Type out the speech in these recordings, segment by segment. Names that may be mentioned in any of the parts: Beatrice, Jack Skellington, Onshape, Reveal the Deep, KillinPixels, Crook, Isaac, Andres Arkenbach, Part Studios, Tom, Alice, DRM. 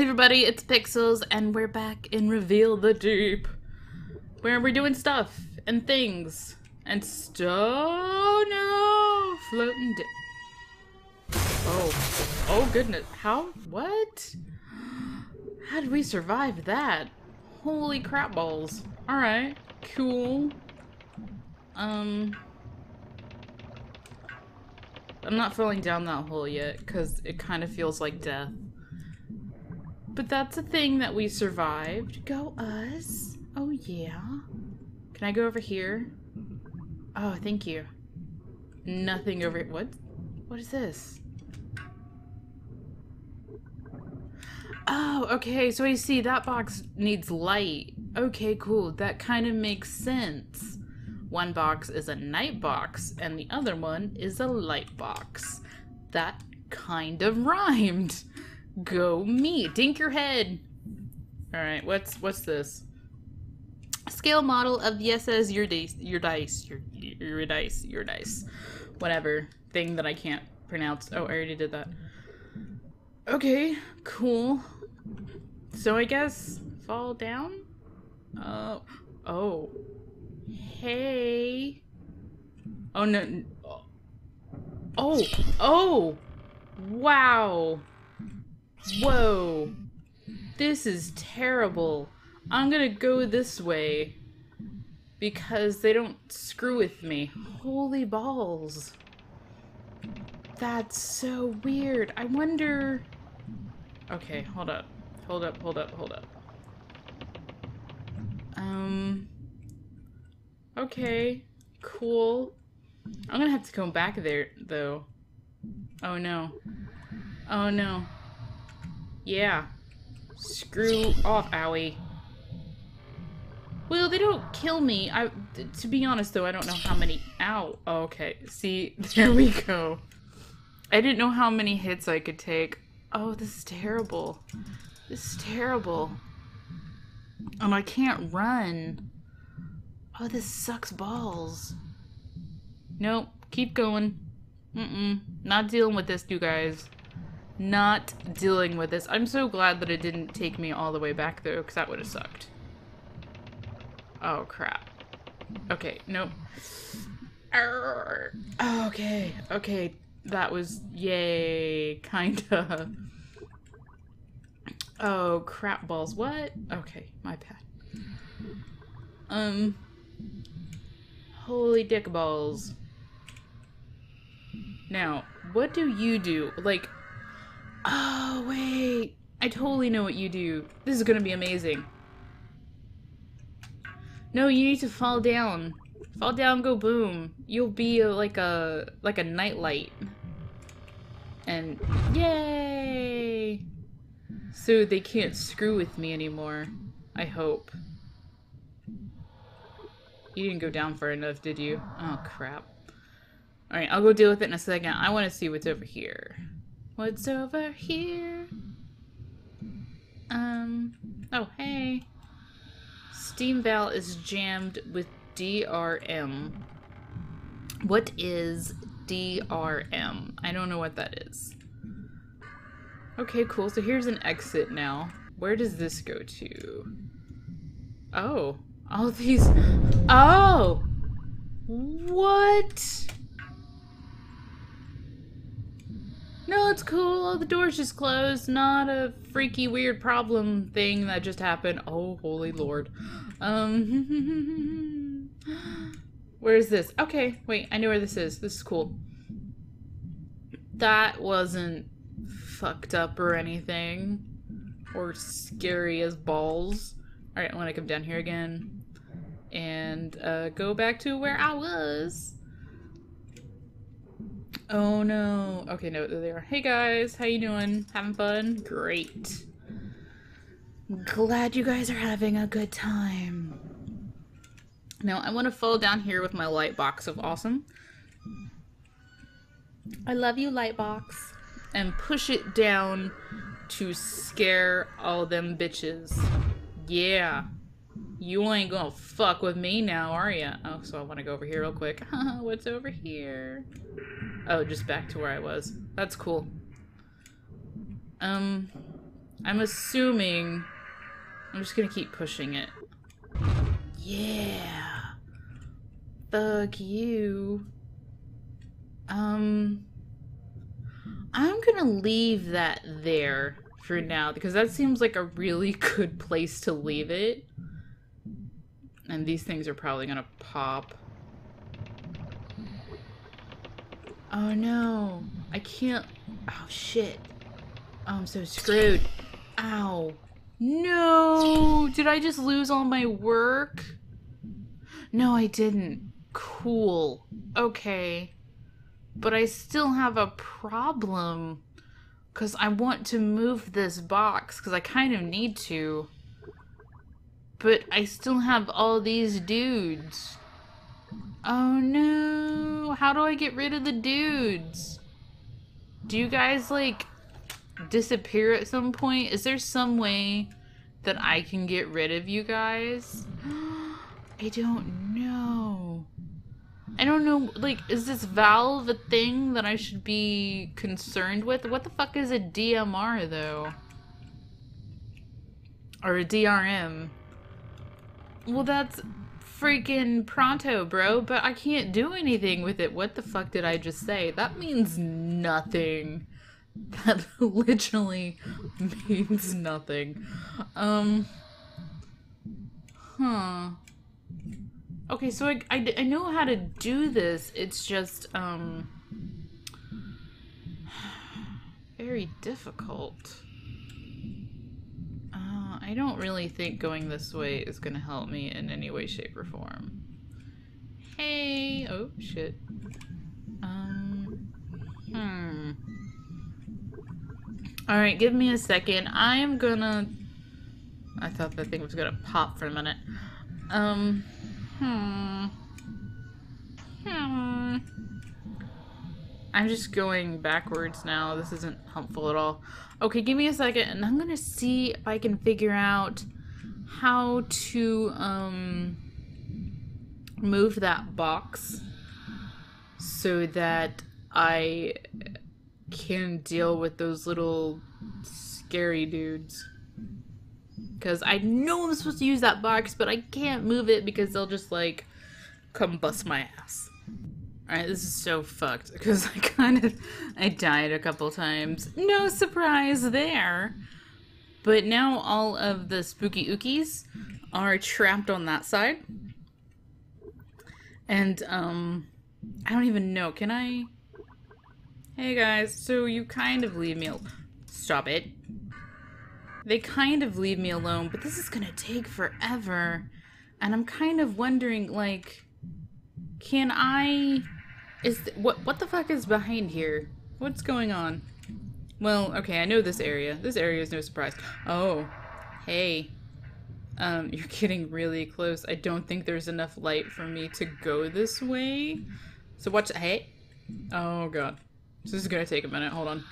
Hey everybody, it's Pixels, and we're back in Reveal the Deep, where we're doing stuff, and things, and no! Floating oh goodness, how? What? How did we survive that? Holy crap balls. Alright, cool. I'm not falling down that hole yet, because it kind of feels like death. But that's a thing that we survived. Go us. Oh yeah. Can I go over here? Oh, thank you. Nothing over here. What? What is this? Oh, okay. So I see that box needs light. Okay, cool. That kind of makes sense. One box is a night box and the other one is a light box. That kind of rhymed. Go me. Dink your head. Alright, what's this? Scale model of the SS your dice. Whatever thing that I can't pronounce. Oh, I already did that. Okay, cool. So I guess fall down? Oh. Hey. Oh no. Oh. Oh. Wow. Whoa, this is terrible. I'm gonna go this way because they don't screw with me. Holy balls. That's so weird. I wonder... Okay, hold up. Okay, cool. I'm gonna have to come back there, though. Oh no. Oh no. Yeah. Screw off, owie. Well, they don't kill me. To be honest, though, I don't know how many... Ow. Oh, okay. See? There we go. I didn't know how many hits I could take. Oh, this is terrible. This is terrible. And I can't run. Oh, this sucks balls. Nope. Keep going. Mm-mm. Not dealing with this, you guys. Not dealing with this. I'm so glad that it didn't take me all the way back though, because that would have sucked. Oh crap. Okay, nope. Arr. Okay, okay. That was yay, kinda. Oh crap balls. What? Okay, my bad. Holy dick balls. Now, what do you do? Like. Oh, wait. I totally know what you do. This is gonna be amazing. No, you need to fall down. Fall down, go boom. You'll be like a nightlight. And yay! So they can't screw with me anymore. I hope. You didn't go down far enough, did you? Oh, crap. Alright, I'll go deal with it in a second. I want to see what's over here. What's over here? Oh, hey. Steam valve is jammed with DRM. What is DRM? I don't know what that is. Okay, cool. So here's an exit now. Where does this go to? Oh, all these. Oh! What? No, it's cool. The door's just closed. Not a freaky, weird problem thing that just happened. Oh, holy lord. Where is this? Okay, wait. I know where this is. This is cool. That wasn't fucked up or anything. Or scary as balls. Alright, I want to come down here again. And go back to where I was. Oh no. Okay, no, there they are. Hey guys, how you doing? Having fun? Great. Glad you guys are having a good time. Now, I want to fall down here with my light box of awesome. I love you, light box. And push it down to scare all them bitches. Yeah. You ain't gonna fuck with me now, are ya? Oh, so I want to go over here real quick. What's over here? Oh, just back to where I was. That's cool. I'm assuming I'm just gonna keep pushing it. Yeah. Fuck you. I'm gonna leave that there for now, because that seems like a really good place to leave it. And these things are probably gonna pop. Oh no, I can't. Oh shit. Oh, I'm so screwed. Ow. No! Did I just lose all my work? No, I didn't. Cool. Okay. But I still have a problem, because I want to move this box, because I kind of need to. But I still have all these dudes. Oh no! How do I get rid of the dudes? Do you guys, like, disappear at some point? Is there some way that I can get rid of you guys? I don't know. I don't know, like, is this valve a thing that I should be concerned with? What the fuck is a DMR, though? Or a DRM? Well, that's freaking pronto, bro, but I can't do anything with it. What the fuck did I just say? That means nothing. That literally means nothing. Huh. Okay, so I know how to do this. It's just, very difficult. I don't really think going this way is going to help me in any way, shape, or form. Hey! Oh, shit. Alright, give me a second. I'm gonna... I thought that thing was gonna pop for a minute. I'm just going backwards now. This isn't helpful at all. Okay, give me a second, and I'm gonna see if I can figure out how to, move that box so that I can deal with those little scary dudes. Because I know I'm supposed to use that box, but I can't move it because they'll just, like, come bust my ass. Alright, this is so fucked, because I kind of... I died a couple times. No surprise there! But now all of the spooky ookies are trapped on that side. And, I don't even know, can I... Hey guys, so you kind of leave me alone. Stop it. They kind of leave me alone, but this is gonna take forever. And I'm kind of wondering, like, can I... What the fuck is behind here? What's going on? Well, okay, I know this area. This area is no surprise. Oh, hey. You're getting really close. I don't think there's enough light for me to go this way. So watch... Hey. Oh, God. So this is gonna take a minute, hold on.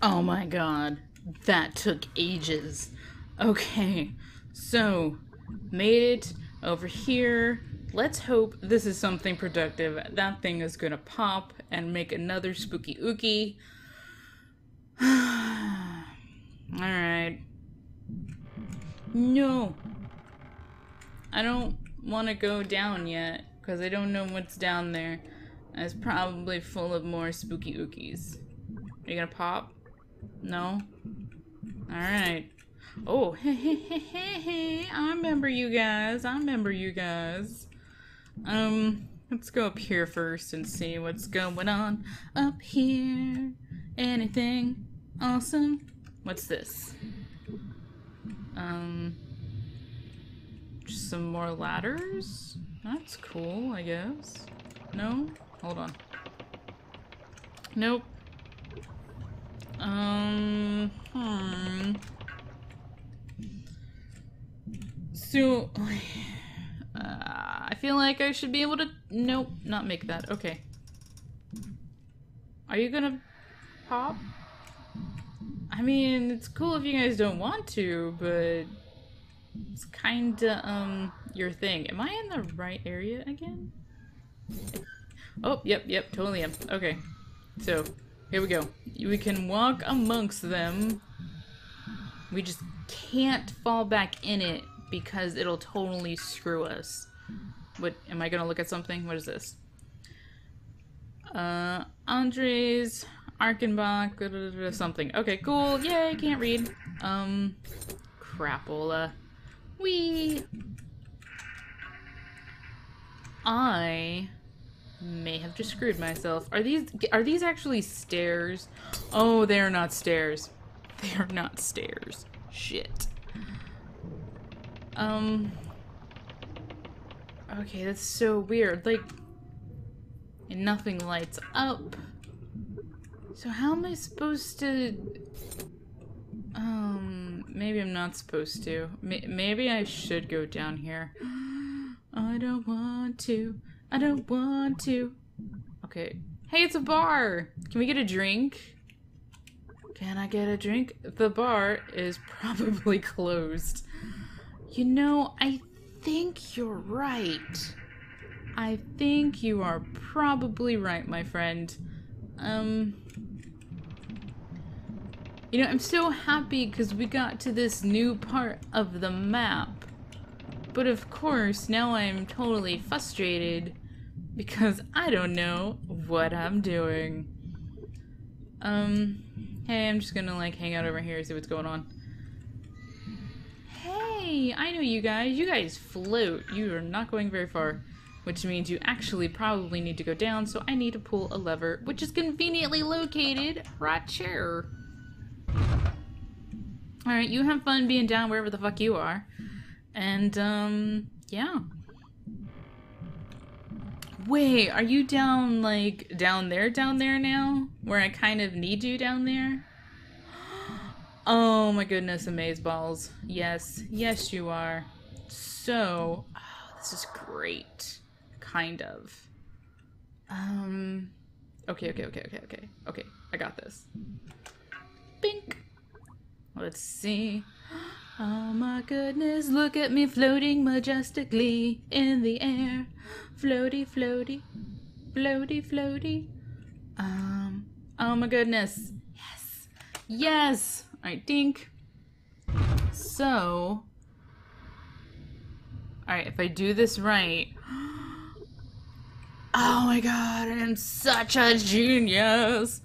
Oh my god, that took ages. Okay, so, made it over here. Let's hope this is something productive. That thing is gonna pop and make another spooky ookie. Alright. No! I don't wanna go down yet, because I don't know what's down there. It's probably full of more spooky ookies. Are you gonna pop? No? Alright. Oh, hey, I remember you guys. Let's go up here first and see what's going on. Up here. Anything awesome? What's this? Just some more ladders? That's cool, I guess. No? Hold on. Nope. So, I feel like I should be able to... Nope, not make that. Okay. Are you gonna pop? I mean, it's cool if you guys don't want to, but... It's kinda, your thing. Am I in the right area again? Oh, yep, totally am. Okay. So, here we go. We can walk amongst them We just can't fall back in it because it'll totally screw us. What, am I gonna look at something? What is this? Andres Arkenbach, something. Okay, cool. Yay, can't read. Crapola. Wee! I may have just screwed myself. Are these actually stairs? Oh, they are not stairs. They are not stairs. Shit. Okay, that's so weird. Like, and nothing lights up. So how am I supposed to... maybe I'm not supposed to. Maybe I should go down here. I don't want to. I don't want to. Okay. Hey, it's a bar! Can we get a drink? Can I get a drink? The bar is probably closed. You know, I think you're right. I think you are probably right, my friend. You know, I'm so happy because we got to this new part of the map. But of course, now I'm totally frustrated because I don't know what I'm doing. Hey, I'm just gonna like hang out over here and see what's going on. Hey, I know you guys. You guys float. You are not going very far. Which means you actually probably need to go down, so I need to pull a lever, which is conveniently located right here. Alright, you have fun being down wherever the fuck you are. And, yeah. Wait, are you down, like, down there now? Where I kind of need you down there? Oh my goodness, amazeballs. Yes, yes you are. So, oh, this is great. Kind of. Okay, I got this. Bink! Let's see. Oh my goodness, look at me floating majestically in the air. Floaty, floaty, floaty, floaty. Oh my goodness. Yes. Yes! Alright, dink. So... Alright, if I do this right... Oh my god, I'm such a genius!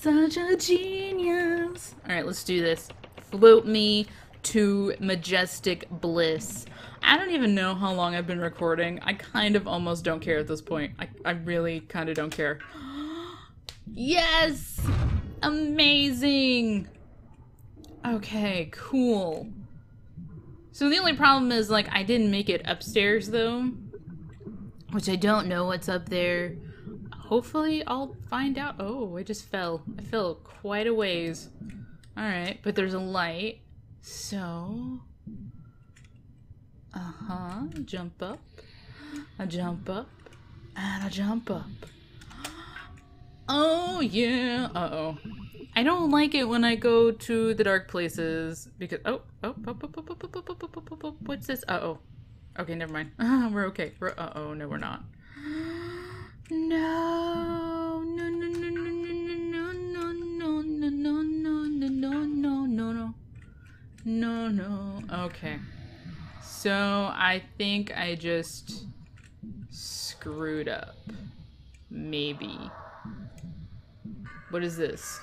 Such a genius! Alright, let's do this. Float me to majestic bliss. I don't even know how long I've been recording. I kind of almost don't care at this point. I really kind of don't care. Yes! Amazing! Okay, cool. So the only problem is, like, I didn't make it upstairs, though. Which I don't know what's up there. Hopefully I'll find out. Oh, I just fell. I fell quite a ways. Alright, but there's a light, so, jump up, I jump up, and I jump up. Oh yeah, uh-oh. I don't like it when I go to the dark places, because, oh, what's this? Uh-oh. Okay, never mind. We're okay. Uh-oh, no we're not. No. Okay. So, I think I just screwed up. Maybe. What is this?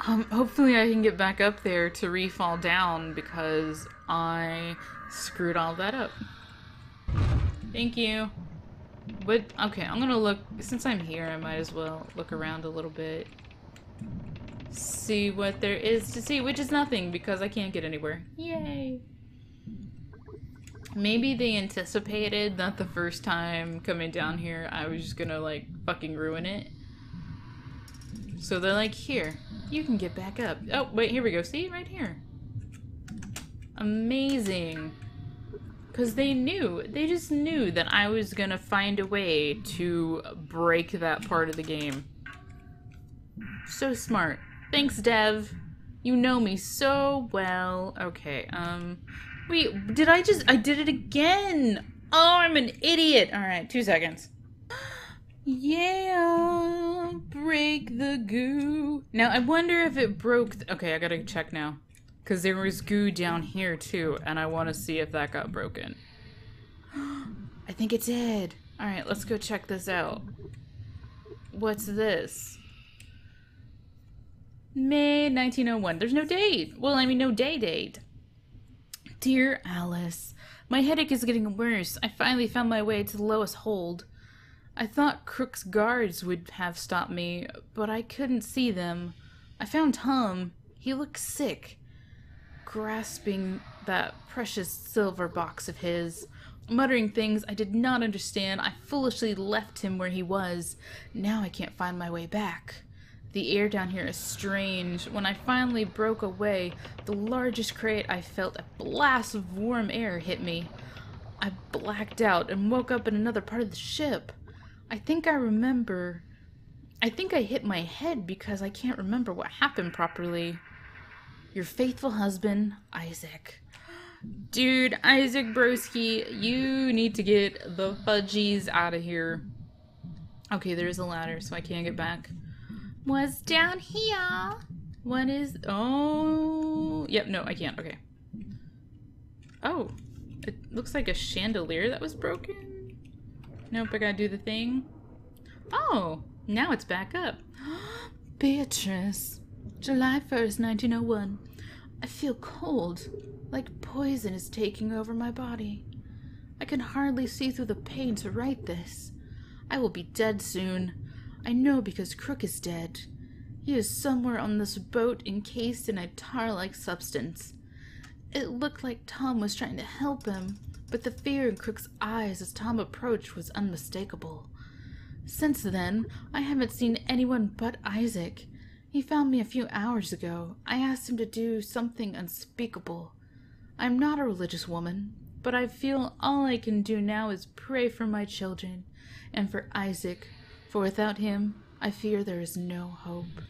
Hopefully I can get back up there to re-fall down because I screwed all that up. Thank you. But, okay, I'm gonna look, since I'm here, I might as well look around a little bit. See what there is to see, which is nothing because I can't get anywhere. Yay! Maybe they anticipated that the first time coming down here I was just gonna like fucking ruin it. So they're like, here, you can get back up. Oh, wait, here we go. See? Right here. Amazing. Because they knew. They just knew that I was gonna find a way to break that part of the game. So smart. Thanks, Dev. You know me so well. Okay, wait, did I just- I did it again! Oh, I'm an idiot! Alright, 2 seconds. Yeah, break the goo. Now, I wonder if it broke... Okay, I gotta check now. Because there was goo down here, too, and I want to see if that got broken. I think it did. Alright, let's go check this out. What's this? May 1901. There's no date. Well, I mean, no day date. Dear Alice, my headache is getting worse. I finally found my way to the lowest hold. I thought Crook's guards would have stopped me, but I couldn't see them. I found Tom. He looked sick, grasping that precious silver box of his, muttering things I did not understand. I foolishly left him where he was. Now I can't find my way back. The air down here is strange. When I finally broke away the largest crate, I felt a blast of warm air hit me. I blacked out and woke up in another part of the ship. I think I hit my head because I can't remember what happened properly. Your faithful husband, Isaac. Dude, Isaac Broski, you need to get the fudgies out of here. Okay, there's a ladder, so I can't get back. Was down here. What is... Oh... Yep, no, I can't. Okay. Oh. It looks like a chandelier that was broken. Nope, I gotta do the thing. Oh, now it's back up. Beatrice, July 1st, 1901. I feel cold, like poison is taking over my body. I can hardly see through the pain to write this. I will be dead soon. I know because Crook is dead. He is somewhere on this boat encased in a tar-like substance. It looked like Tom was trying to help him, but the fear in Crook's eyes as Tom approached was unmistakable. Since then, I haven't seen anyone but Isaac. He found me a few hours ago. I asked him to do something unspeakable. I'm not a religious woman, but I feel all I can do now is pray for my children and for Isaac, for without him, I fear there is no hope.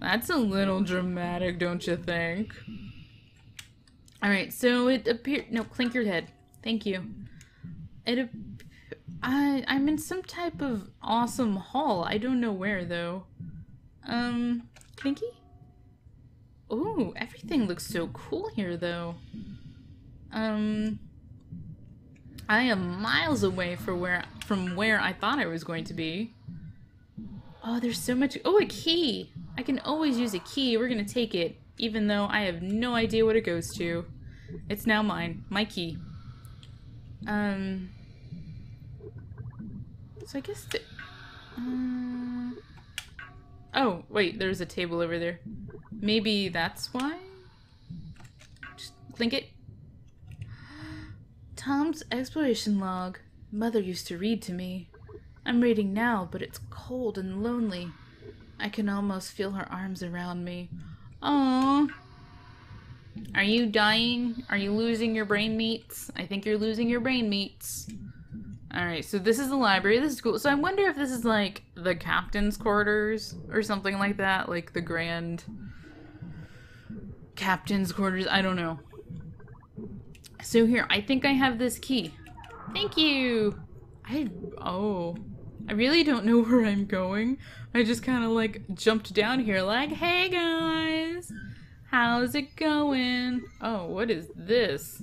That's a little dramatic, don't you think? Alright, so it appeared... No, clink your head. Thank you. I'm in some type of awesome hall. I don't know where though. Clinky? Ooh, everything looks so cool here though. I am miles away from where I thought I was going to be. Oh, there's so much. Oh, a key. I can always use a key. We're gonna take it, even though I have no idea what it goes to. It's now mine. My key. So I guess oh, wait, there's a table over there. Maybe that's why? Just clink it. Tom's exploration log. Mother used to read to me. I'm reading now, but it's cold and lonely. I can almost feel her arms around me. Aww. Are you dying? Are you losing your brain meats? I think you're losing your brain meats. Alright, so this is the library. This is cool. So I wonder if this is like the captain's quarters or something like that. Like the grand captain's quarters. I don't know. So here, I think I have this key. Thank you! I really don't know where I'm going. I just kind of like jumped down here like, hey guys! How's it going? Oh, what is this?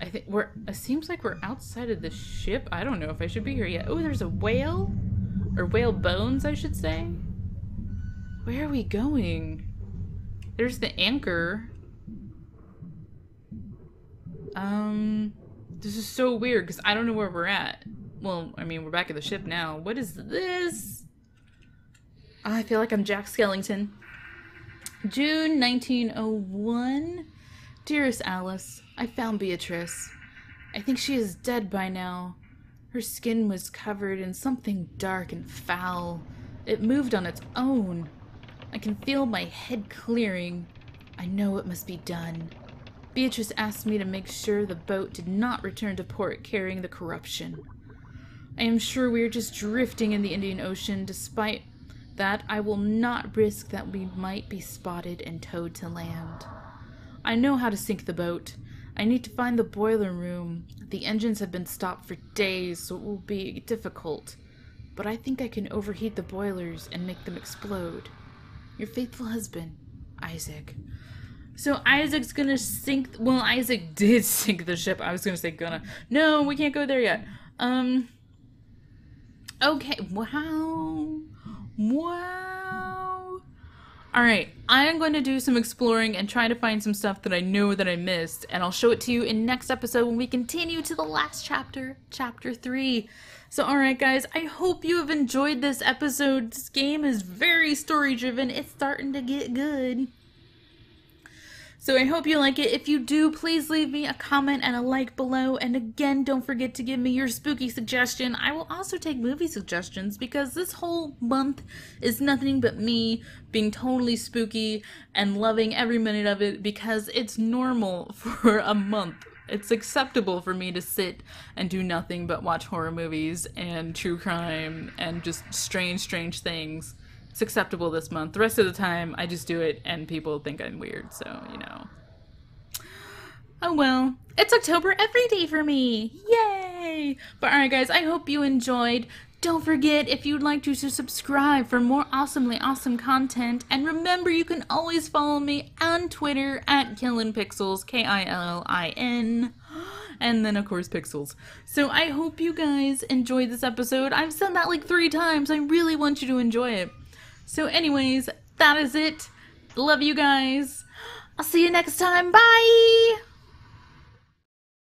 I think we're... It seems like we're outside of the ship. I don't know if I should be here yet. Oh, there's a whale? Or whale bones, I should say. Where are we going? There's the anchor. This is so weird because I don't know where we're at. Well, I mean, we're back at the ship now. What is this? Oh, I feel like I'm Jack Skellington. June 1901. Dearest Alice, I found Beatrice. I think she is dead by now. Her skin was covered in something dark and foul. It moved on its own. I can feel my head clearing. I know it must be done. Beatrice asked me to make sure the boat did not return to port carrying the corruption. I am sure we are just drifting in the Indian Ocean. Despite that, I will not risk that we might be spotted and towed to land. I know how to sink the boat. I need to find the boiler room. The engines have been stopped for days, so it will be difficult. But I think I can overheat the boilers and make them explode. Your faithful husband, Isaac. So Isaac's gonna sink... Well, Isaac did sink the ship. I was gonna say gonna. No, we can't go there yet. Okay. Wow. Wow. Alright. I am going to do some exploring and try to find some stuff that I know that I missed. And I'll show it to you in next episode when we continue to the last chapter. Chapter 3. So alright guys, I hope you have enjoyed this episode. This game is very story driven. It's starting to get good. So I hope you like it. If you do, please leave me a comment and a like below. And again, don't forget to give me your spooky suggestion. I will also take movie suggestions because this whole month is nothing but me being totally spooky and loving every minute of it because it's normal for a month. It's acceptable for me to sit and do nothing but watch horror movies and true crime and just strange, strange things. It's acceptable this month. The rest of the time, I just do it and people think I'm weird, so, you know. Oh well. It's October every day for me! Yay! But alright guys, I hope you enjoyed. Don't forget, if you'd like to subscribe for more awesomely awesome content. And remember, you can always follow me on Twitter at KillinPixels, K-I-L-L-I-N. And then, of course, pixels. So I hope you guys enjoyed this episode. I've said that like 3 times. I really want you to enjoy it. So anyways, that is it. Love you guys. I'll see you next time. Bye!